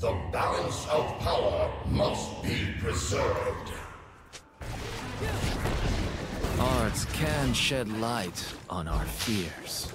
The balance of power must be preserved. Arts can shed light on our fears.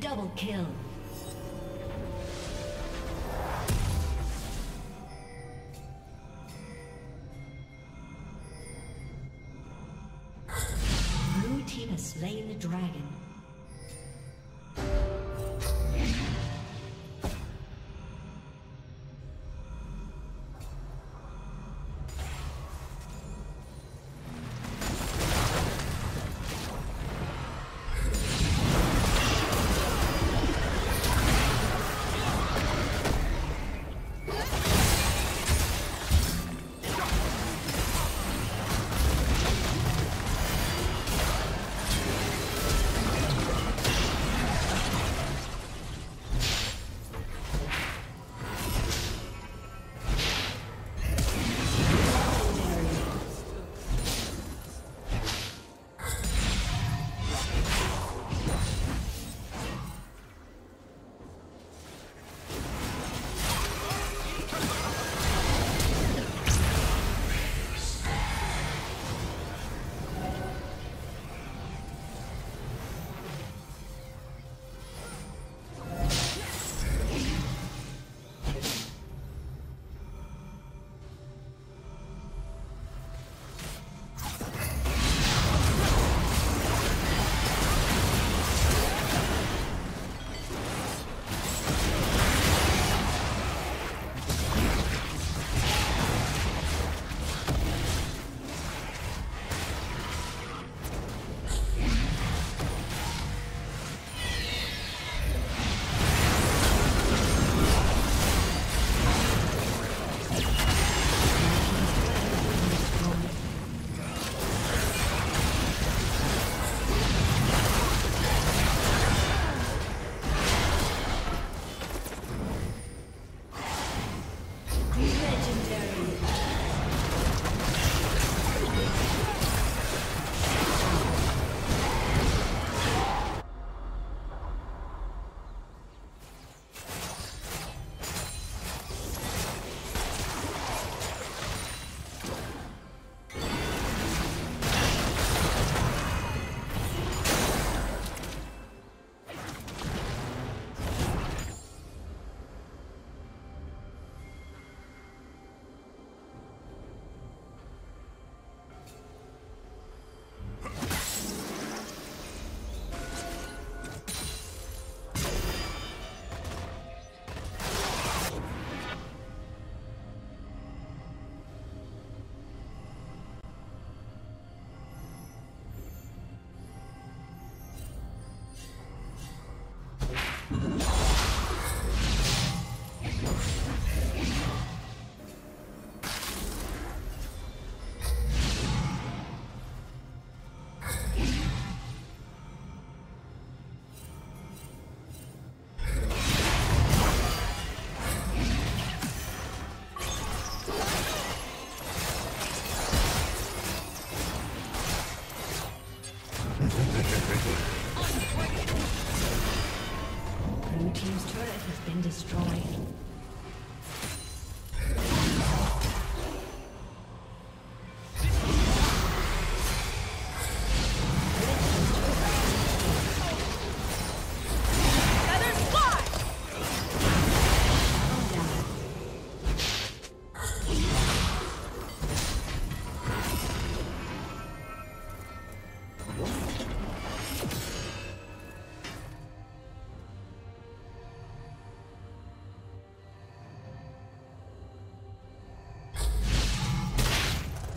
Double kill. Blue team has slain the dragon.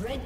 Red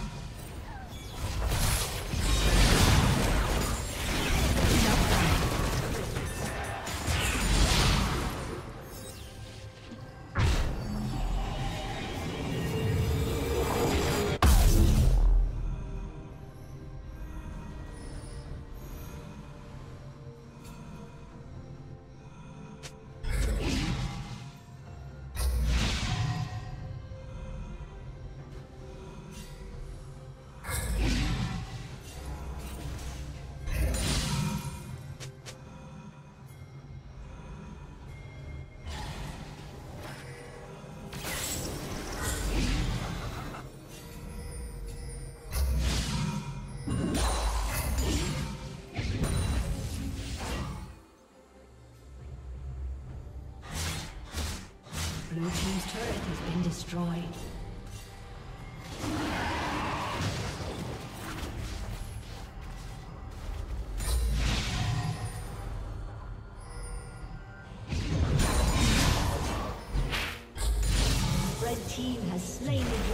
Blue team's turret has been destroyed. Red team has slain the dragon. Blue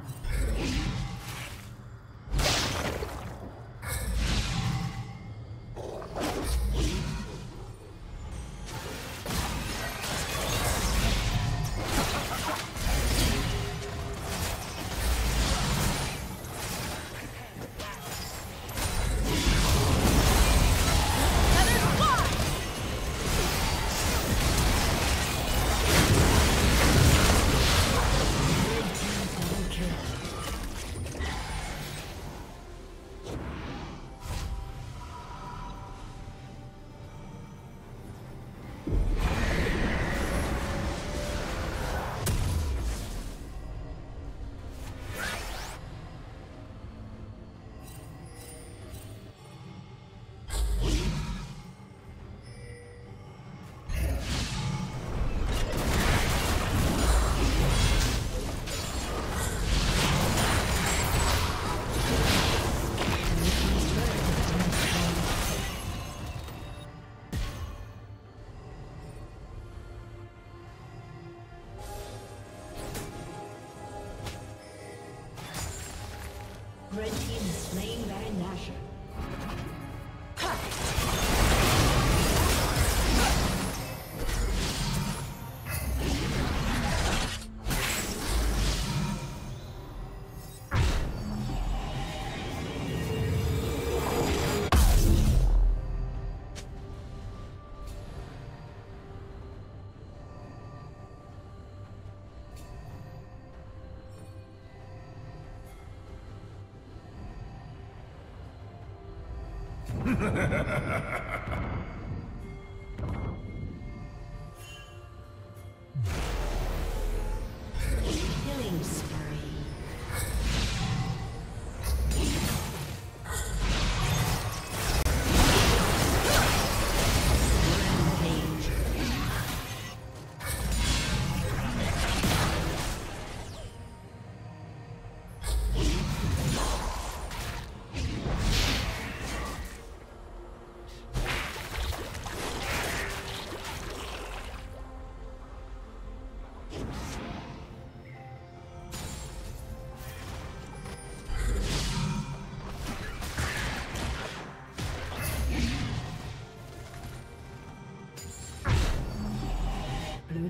Red team is slaying Baron Nashor. Killing spree. Rampage. Blue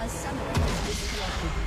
A summoner has disconnected.